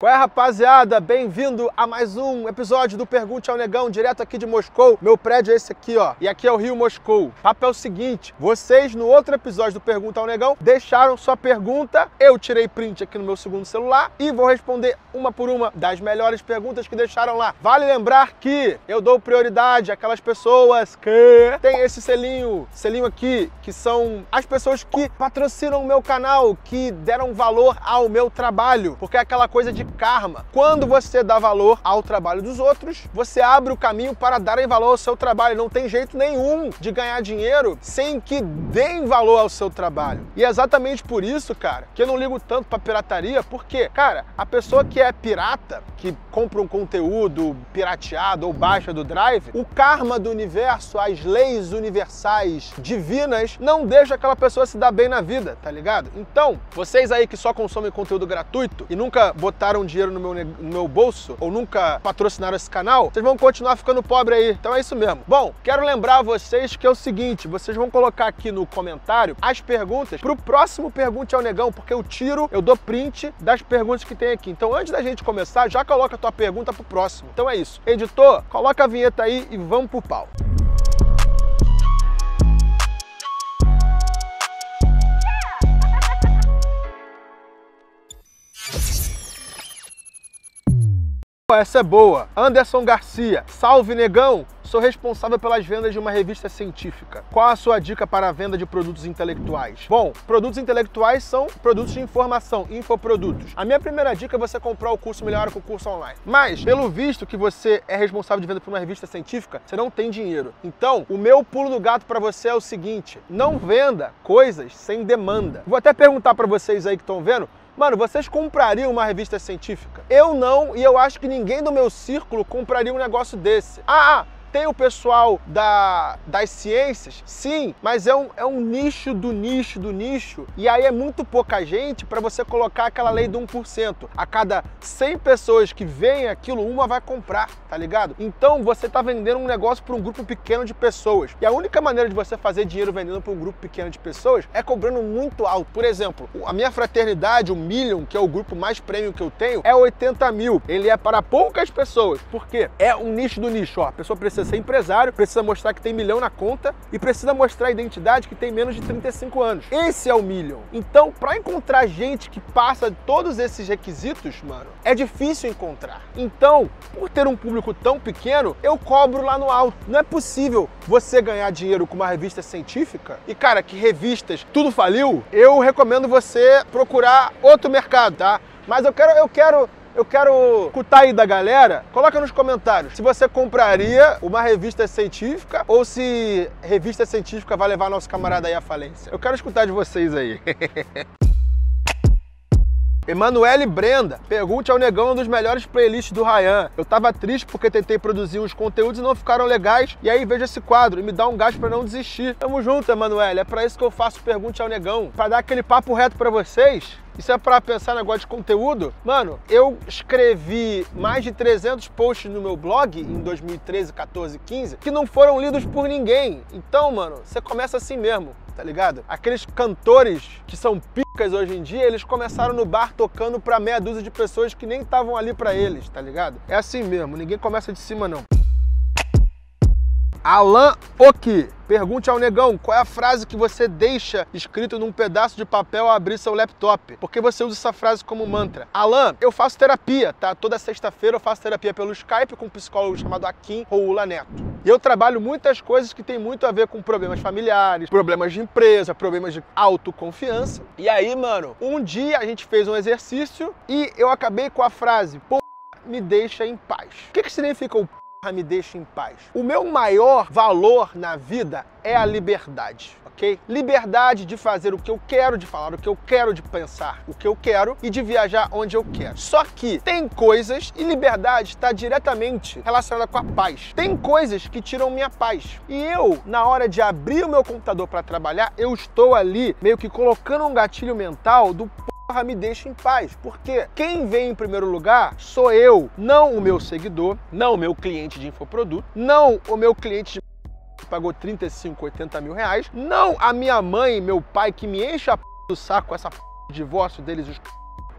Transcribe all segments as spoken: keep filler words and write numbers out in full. Qual é, rapaziada? Bem-vindo a mais um episódio do Pergunte ao Negão, direto aqui de Moscou. Meu prédio é esse aqui, ó. E aqui é o Rio Moscou. O papo é o seguinte, vocês, no outro episódio do Pergunta ao Negão, deixaram sua pergunta. Eu tirei print aqui no meu segundo celular e vou responder uma por uma das melhores perguntas que deixaram lá. Vale lembrar que eu dou prioridade àquelas pessoas que têm esse selinho, selinho aqui, que são as pessoas que patrocinam o meu canal, que deram valor ao meu trabalho. Porque é aquela coisa de karma. Quando você dá valor ao trabalho dos outros, você abre o caminho para darem valor ao seu trabalho. Não tem jeito nenhum de ganhar dinheiro sem que deem valor ao seu trabalho. E é exatamente por isso, cara, que eu não ligo tanto pra pirataria, porque, cara, a pessoa que é pirata, que compra um conteúdo pirateado ou baixa do Drive, o karma do universo, as leis universais divinas, não deixa aquela pessoa se dar bem na vida, tá ligado? Então, vocês aí que só consomem conteúdo gratuito e nunca botaram dinheiro no meu, no meu bolso, ou nunca patrocinaram esse canal, vocês vão continuar ficando pobre aí. Então é isso mesmo. Bom, quero lembrar a vocês que é o seguinte, vocês vão colocar aqui no comentário as perguntas pro próximo Pergunte ao Negão, porque eu tiro, eu dou print das perguntas que tem aqui. Então antes da gente começar, já coloca a tua pergunta pro próximo. Então é isso. Editor, coloca a vinheta aí e vamos pro pau. Essa é boa. Anderson Garcia. Salve, Negão! Sou responsável pelas vendas de uma revista científica. Qual a sua dica para a venda de produtos intelectuais? Bom, produtos intelectuais são produtos de informação, infoprodutos. A minha primeira dica é você comprar o curso Melhor Hora com o curso online. Mas, pelo visto que você é responsável de venda por uma revista científica, você não tem dinheiro. Então, o meu pulo do gato para você é o seguinte, não venda coisas sem demanda. Vou até perguntar para vocês aí que estão vendo, mano, vocês comprariam uma revista científica? Eu não, e eu acho que ninguém do meu círculo compraria um negócio desse. Ah, ah! Tem o pessoal da, das ciências, sim, mas é um, é um nicho do nicho do nicho. E aí é muito pouca gente para você colocar aquela lei do um por cento. A cada cem pessoas que veem aquilo, uma vai comprar, tá ligado? Então você tá vendendo um negócio para um grupo pequeno de pessoas. E a única maneira de você fazer dinheiro vendendo para um grupo pequeno de pessoas é cobrando muito alto. Por exemplo, a minha fraternidade, o Million, que é o grupo mais premium que eu tenho, é oitenta mil. Ele é para poucas pessoas. Por quê? É um nicho do nicho, ó. A pessoa precisa ser empresário, precisa mostrar que tem milhão na conta e precisa mostrar a identidade que tem menos de trinta e cinco anos. Esse é o Million. Então, para encontrar gente que passa todos esses requisitos, mano, é difícil encontrar. Então, por ter um público tão pequeno, eu cobro lá no alto. Não é possível você ganhar dinheiro com uma revista científica e, cara, que revistas tudo faliu, eu recomendo você procurar outro mercado, tá? Mas eu quero... Eu quero Eu quero escutar aí da galera, coloca nos comentários se você compraria uma revista científica ou se revista científica vai levar nosso camarada aí à falência. Eu quero escutar de vocês aí. Emanuele Brenda, pergunte ao Negão um dos melhores playlists do Ryan. Eu tava triste porque tentei produzir os conteúdos e não ficaram legais. E aí vejo esse quadro e me dá um gás pra não desistir. Tamo junto, Emanuele. É pra isso que eu faço Pergunte ao Negão. Pra dar aquele papo reto pra vocês. Isso é pra pensar negócio de conteúdo? Mano, eu escrevi mais de trezentos posts no meu blog em dois mil e treze, quatorze, quinze que não foram lidos por ninguém. Então, mano, você começa assim mesmo, tá ligado? Aqueles cantores que são picas hoje em dia, eles começaram no bar tocando pra meia dúzia de pessoas que nem estavam ali pra eles, tá ligado? É assim mesmo, ninguém começa de cima não. Alan Oki, pergunte ao Negão, qual é a frase que você deixa escrito num pedaço de papel ao abrir seu laptop? Por que você usa essa frase como mantra? Alan, eu faço terapia, tá? Toda sexta-feira eu faço terapia pelo Skype com um psicólogo chamado Akin Roula Neto. E eu trabalho muitas coisas que tem muito a ver com problemas familiares, problemas de empresa, problemas de autoconfiança. E aí, mano, um dia a gente fez um exercício e eu acabei com a frase, pô, me deixa em paz. O que que significa o pô, me deixa em paz? O meu maior valor na vida é a liberdade, ok? Liberdade de fazer o que eu quero, de falar o que eu quero, de pensar o que eu quero e de viajar onde eu quero. Só que tem coisas, e liberdade está diretamente relacionada com a paz. Tem coisas que tiram minha paz. E eu, na hora de abrir o meu computador para trabalhar, eu estou ali meio que colocando um gatilho mental do porra, me deixa em paz. Porque quem vem em primeiro lugar sou eu, não o meu seguidor, não o meu cliente de infoproduto, não o meu cliente de pagou trinta e cinco, oitenta mil reais, não a minha mãe e meu pai que me enche a p... do saco, essa p... divórcio deles, os c...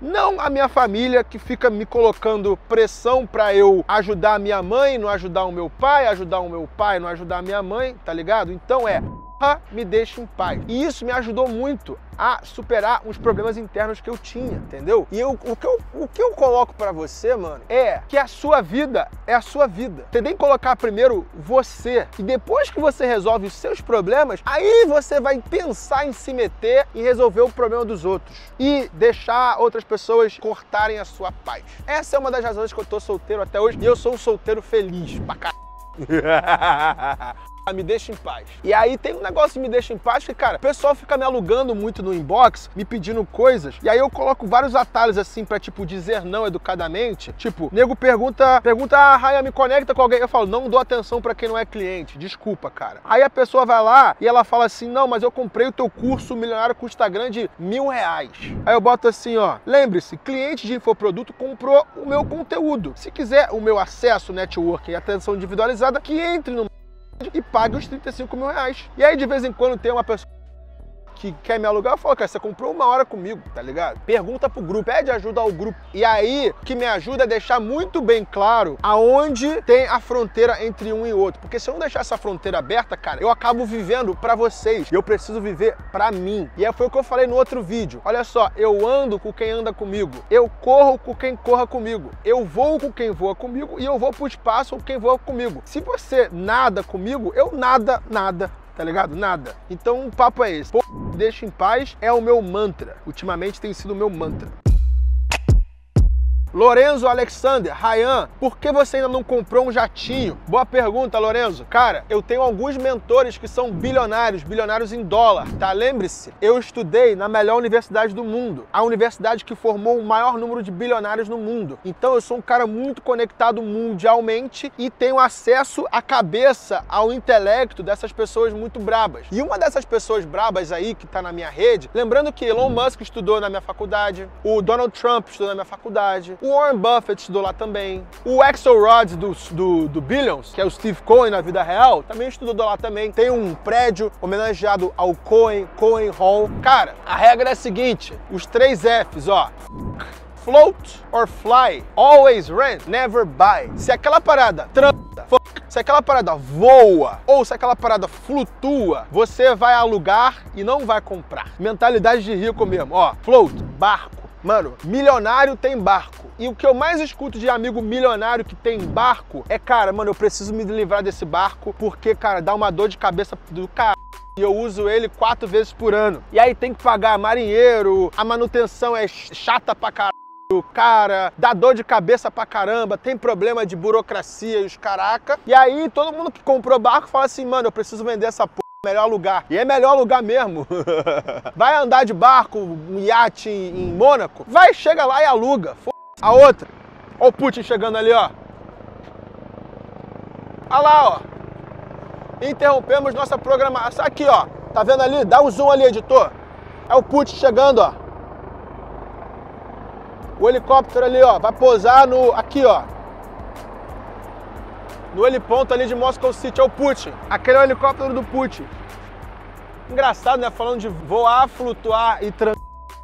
não a minha família que fica me colocando pressão para eu ajudar a minha mãe, não ajudar o meu pai, ajudar o meu pai, não ajudar a minha mãe, tá ligado? Então é, me deixa em paz. E isso me ajudou muito a superar uns problemas internos que eu tinha, entendeu? E eu, o, que eu, o que eu coloco pra você, mano, é que a sua vida é a sua vida. Você tem que colocar primeiro você. E depois que você resolve os seus problemas, aí você vai pensar em se meter e resolver o problema dos outros. E deixar outras pessoas cortarem a sua paz. Essa é uma das razões que eu tô solteiro até hoje. E eu sou um solteiro feliz pra caralho. Me deixa em paz. E aí tem um negócio que me deixa em paz que, cara, o pessoal fica me alugando muito no inbox, me pedindo coisas, e aí eu coloco vários atalhos assim pra, tipo, dizer não educadamente. Tipo, nego pergunta, pergunta, ah, Raia, me conecta com alguém. Eu falo, não dou atenção pra quem não é cliente, desculpa, cara. Aí a pessoa vai lá e ela fala assim, não, mas eu comprei o teu curso milionário com Instagram de mil reais. Aí eu boto assim, ó, lembre-se, cliente de infoproduto comprou o meu conteúdo. Se quiser o meu acesso, networking e atenção individualizada, que entre no... e paga os trinta e cinco mil reais. E aí de vez em quando tem uma pessoa que quer me alugar, eu falo, cara, você comprou uma hora comigo, tá ligado? Pergunta pro grupo, pede ajuda ao grupo. E aí, o que me ajuda é deixar muito bem claro aonde tem a fronteira entre um e outro. Porque se eu não deixar essa fronteira aberta, cara, eu acabo vivendo pra vocês. E eu preciso viver pra mim. E aí foi o que eu falei no outro vídeo. Olha só, eu ando com quem anda comigo. Eu corro com quem corra comigo. Eu vou com quem voa comigo. E eu vou pro espaço com quem voa comigo. Se você nada comigo, eu nada, nada. Tá ligado? Nada. Então o papo é esse. Pô, deixa em paz é o meu mantra. Ultimamente tem sido o meu mantra. Lorenzo Alexander, Rayan, por que você ainda não comprou um jatinho? Boa pergunta, Lorenzo. Cara, eu tenho alguns mentores que são bilionários, bilionários em dólar, tá? Lembre-se, eu estudei na melhor universidade do mundo, a universidade que formou o maior número de bilionários no mundo. Então eu sou um cara muito conectado mundialmente e tenho acesso à cabeça, ao intelecto dessas pessoas muito brabas. E uma dessas pessoas brabas aí que tá na minha rede, lembrando que Elon Musk estudou na minha faculdade, o Donald Trump estudou na minha faculdade, o Warren Buffett estudou lá também. O Axel Rods do, do, do Billions, que é o Steve Cohen na vida real, também estudou lá também. Tem um prédio homenageado ao Cohen, Cohen Hall. Cara, a regra é a seguinte, os três Fs, ó. Float or fly, always rent, never buy. Se aquela parada transa, se aquela parada voa ou se aquela parada flutua, você vai alugar e não vai comprar. Mentalidade de rico mesmo, ó. Float, barco. Mano, milionário tem barco. E o que eu mais escuto de amigo milionário que tem barco é, cara, mano, eu preciso me livrar desse barco porque, cara, dá uma dor de cabeça do cara. E eu uso ele quatro vezes por ano. E aí tem que pagar marinheiro, a manutenção é chata pra caralho. Cara, dá dor de cabeça pra caramba, tem problema de burocracia e os caraca. E aí todo mundo que comprou barco fala assim, mano, eu preciso vender essa porra. Melhor lugar. E é melhor lugar mesmo. Vai andar de barco, um iate em, em Mônaco? Vai, chega lá e aluga. F***. A outra. Ó o Putin chegando ali, ó. Olha lá, ó. Interrompemos nossa programação. Aqui, ó. Tá vendo ali? Dá um zoom ali, editor. É o Putin chegando, ó. O helicóptero ali, ó. Vai pousar no... Aqui, ó. No heliponto ali de Moscou City, é o Putin. Aquele é o helicóptero do Putin. Engraçado, né? Falando de voar, flutuar e trans...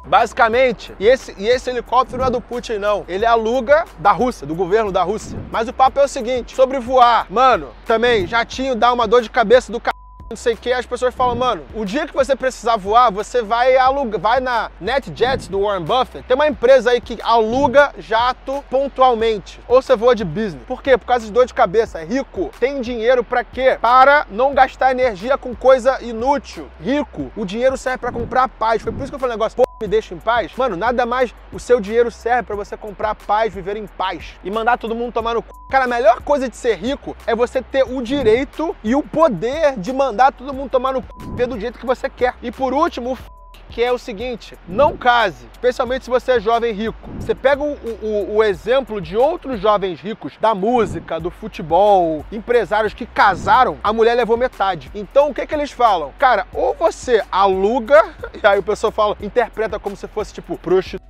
Basicamente, e esse, e esse helicóptero não é do Putin, não. Ele aluga da Rússia, do governo da Rússia. Mas o papo é o seguinte, sobre voar. Mano, também, jatinho dá uma dor de cabeça do c... não sei o que, as pessoas falam, mano, o dia que você precisar voar, você vai alugar, vai na NetJets do Warren Buffett, tem uma empresa aí que aluga jato pontualmente, ou você voa de business. Por quê? Por causa de dor de cabeça. Rico tem dinheiro pra quê? Para não gastar energia com coisa inútil. Rico, o dinheiro serve pra comprar paz. Foi por isso que eu falei um negócio, pô, me deixa em paz. Mano, nada mais, o seu dinheiro serve pra você comprar paz, viver em paz e mandar todo mundo tomar no c... Cara, a melhor coisa de ser rico é você ter o direito e o poder de mandar dá todo mundo tomar no c... do jeito que você quer. E por último, o f... que é o seguinte, não case, especialmente se você é jovem rico. Você pega o, o, o exemplo de outros jovens ricos, da música, do futebol, empresários que casaram, a mulher levou metade. Então o que que eles falam? Cara, ou você aluga, e aí o pessoal fala, interpreta como se fosse tipo prostituta,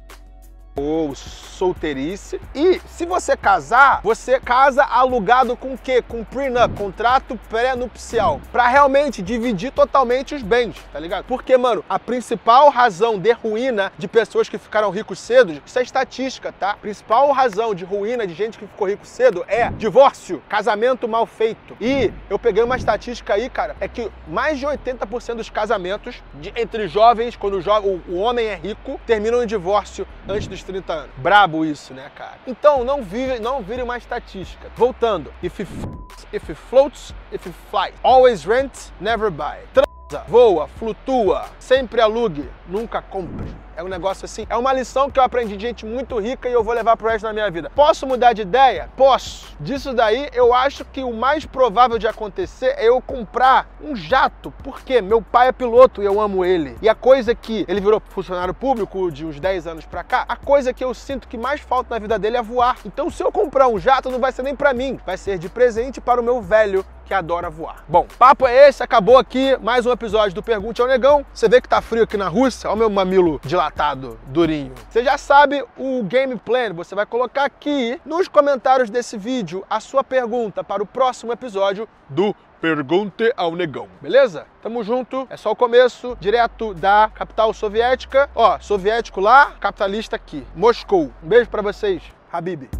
ou solteirice. E se você casar, você casa alugado com o quê? Com prenup, contrato pré-nupcial, pra realmente dividir totalmente os bens, tá ligado? Porque, mano, a principal razão de ruína de pessoas que ficaram ricos cedo, isso é estatística, tá? A principal razão de ruína de gente que ficou rico cedo é divórcio, casamento mal feito. E eu peguei uma estatística aí, cara, é que mais de oitenta por cento dos casamentos de, entre jovens, quando o, jovem, o, o homem é rico, terminam em divórcio antes dos trinta anos. Brabo isso, né, cara? Então, não vire, não vire uma estatística. Voltando. If it f***s, if it floats, if it flies. Always rent, never buy. Transa, voa, flutua, sempre alugue, nunca compre. É um negócio assim, é uma lição que eu aprendi de gente muito rica e eu vou levar pro resto da minha vida. Posso mudar de ideia? Posso. Disso daí, eu acho que o mais provável de acontecer é eu comprar um jato. Por quê? Meu pai é piloto e eu amo ele. E a coisa que... Ele virou funcionário público de uns dez anos pra cá. A coisa que eu sinto que mais falta na vida dele é voar. Então, se eu comprar um jato, não vai ser nem pra mim. Vai ser de presente para o meu velho que adora voar. Bom, papo é esse. Acabou aqui mais um episódio do Pergunte ao Negão. Você vê que tá frio aqui na Rússia? Olha o meu mamilo de lá. Durinho. Você já sabe o game plan, você vai colocar aqui nos comentários desse vídeo a sua pergunta para o próximo episódio do Pergunte ao Negão, beleza? Tamo junto, é só o começo, direto da capital soviética, ó, soviético lá, capitalista aqui, Moscou. Um beijo pra vocês, Habib.